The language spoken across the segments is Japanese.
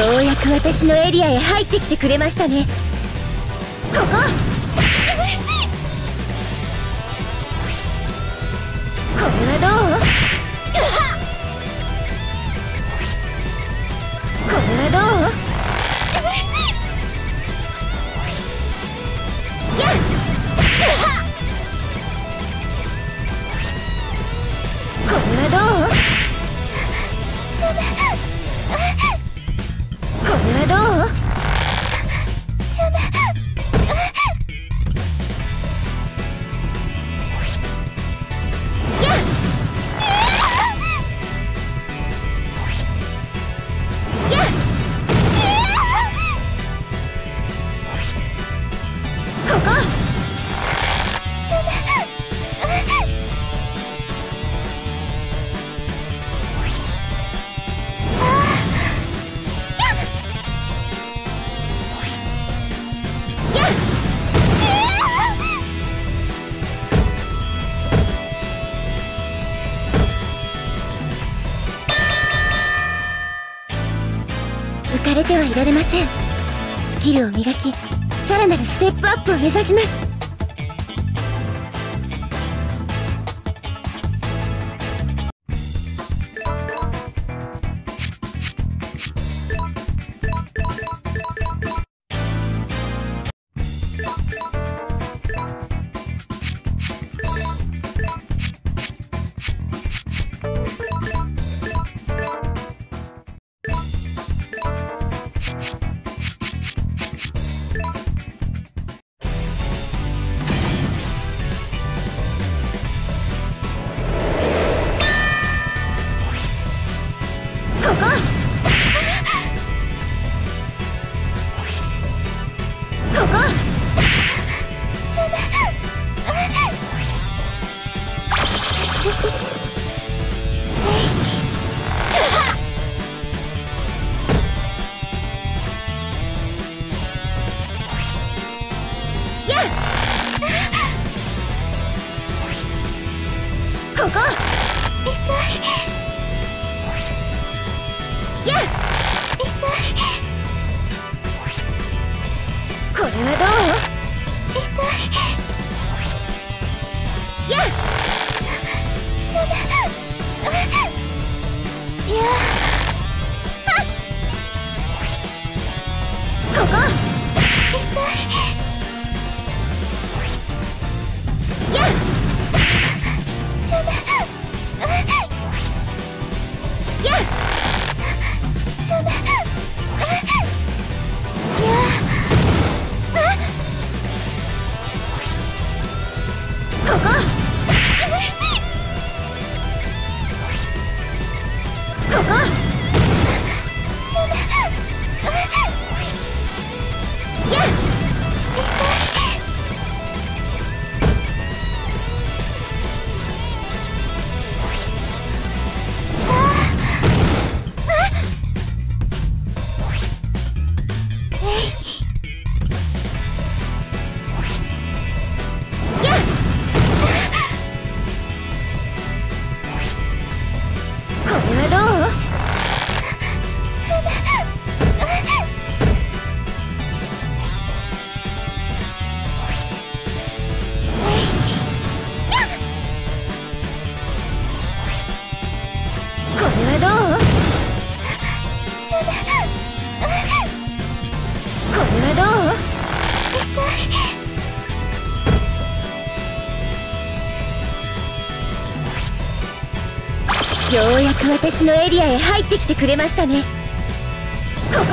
ようやく私のエリアへ入ってきてくれましたね。こここれはどう？これはどう？されてはいられません。スキルを磨き、さらなるステップアップを目指します。これはどう？ようやく私のエリアへ入ってきてくれましたね。ここ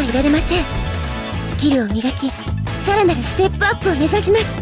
いられません。スキルを磨き、さらなるステップアップを目指します。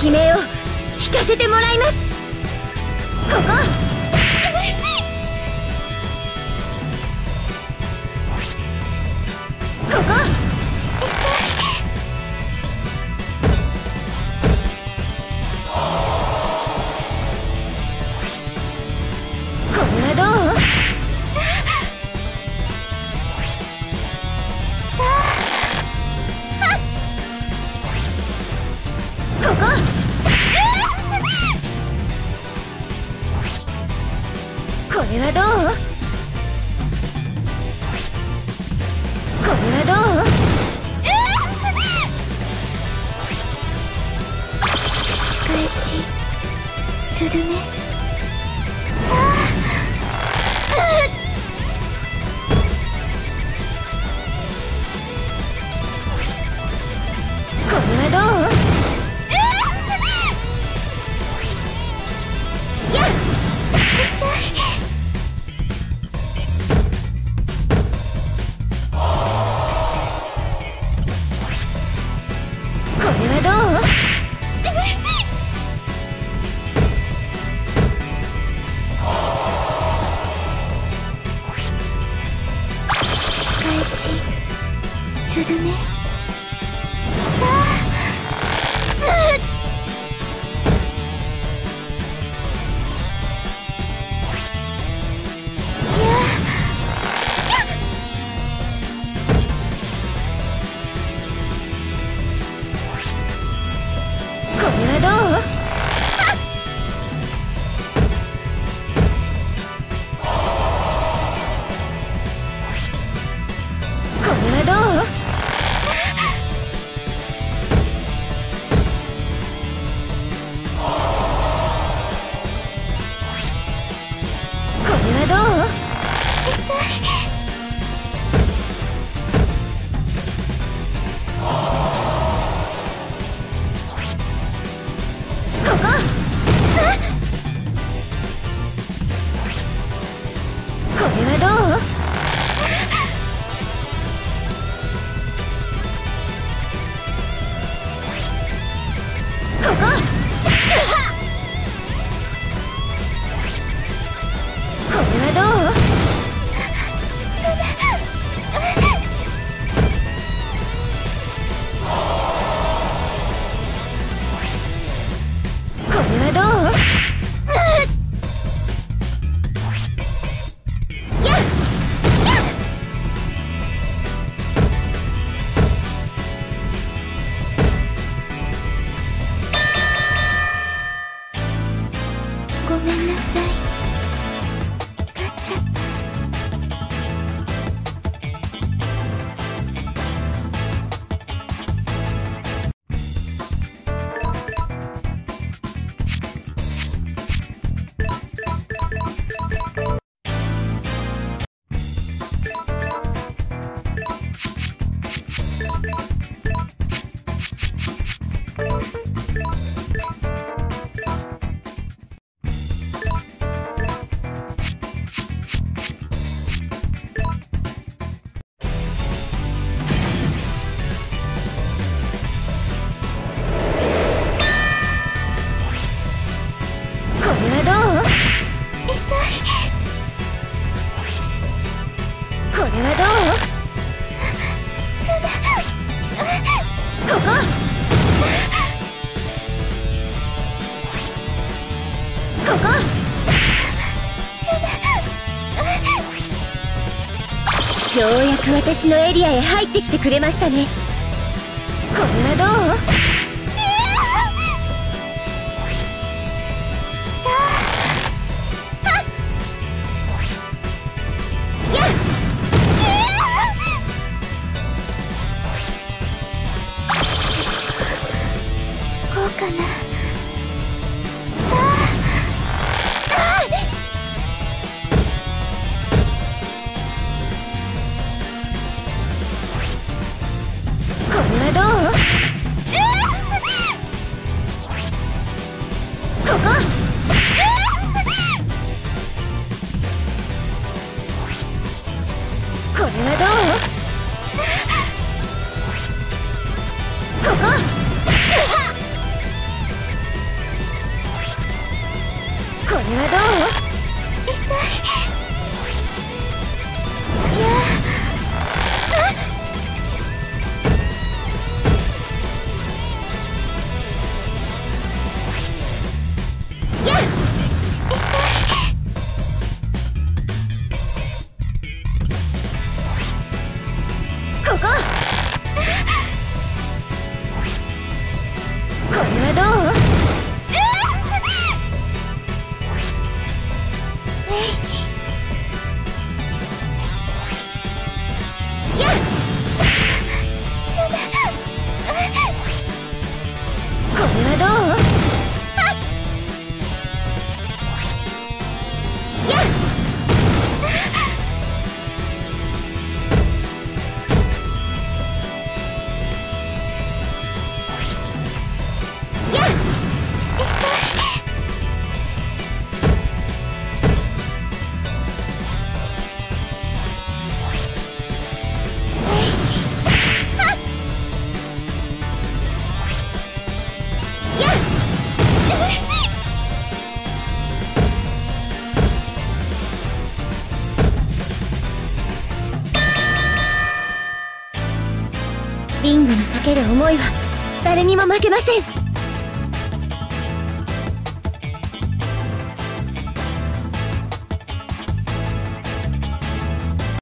悲鳴を聞かせてもらいます。こここここれはどう？これはどう？ようやく私のエリアへ入ってきてくれましたね。これはどう？リングにかける思いは誰にも負けません。